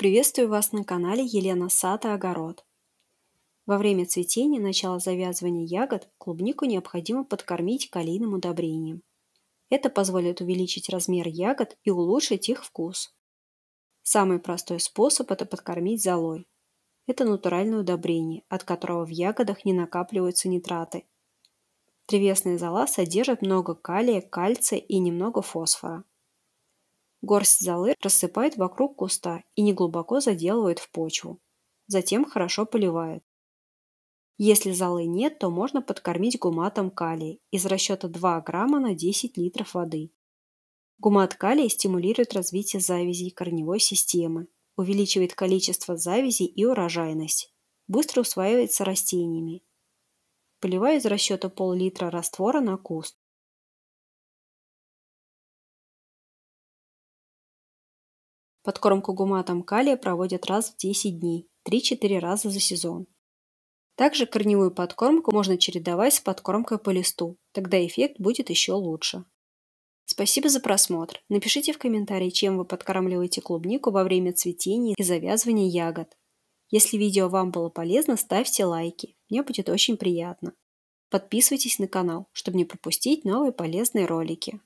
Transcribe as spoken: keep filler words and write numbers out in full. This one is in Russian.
Приветствую вас на канале Елена Сад и Огород. Во время цветения и начала завязывания ягод клубнику необходимо подкормить калийным удобрением. Это позволит увеличить размер ягод и улучшить их вкус. Самый простой способ – это подкормить золой. Это натуральное удобрение, от которого в ягодах не накапливаются нитраты. Древесная зола содержит много калия, кальция и немного фосфора. Горсть золы рассыпают вокруг куста и неглубоко заделывают в почву. Затем хорошо поливают. Если золы нет, то можно подкормить гуматом калия из расчета два грамма на десять литров воды. Гумат калия стимулирует развитие завязей корневой системы, увеличивает количество завязей и урожайность, быстро усваивается растениями. Поливаю из расчета пол-литра раствора на куст. Подкормку гуматом калия проводят раз в десять дней, три-четыре раза за сезон. Также корневую подкормку можно чередовать с подкормкой по листу, тогда эффект будет еще лучше. Спасибо за просмотр. Напишите в комментарии, чем вы подкармливаете клубнику во время цветения и завязывания ягод. Если видео вам было полезно, ставьте лайки. Мне будет очень приятно. Подписывайтесь на канал, чтобы не пропустить новые полезные ролики.